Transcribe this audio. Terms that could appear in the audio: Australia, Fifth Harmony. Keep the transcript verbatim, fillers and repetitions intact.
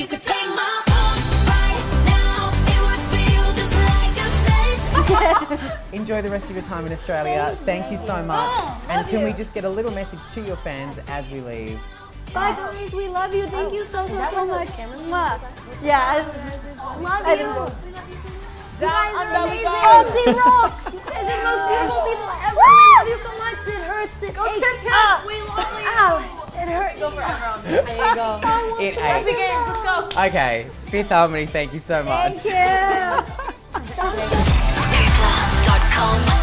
you could take my arms right now, it would feel just like a stage. Enjoy the rest of your time in Australia. Thank you so much. Oh, and can you. we just get a little message to your fans as we leave? Bye, guys. We love you. Thank oh, you so, so, so much. Mwah. Yeah. I love I you. We love you so much. You guys are amazing. Aussie rocks. You guys are the most beautiful people ever. We love you so much. It hurts. It aches. Ah. We love you. Ow. It hurts. Go for everyone. There you go. It aches. Okay. Fifth Harmony, thank you so much. Thank you.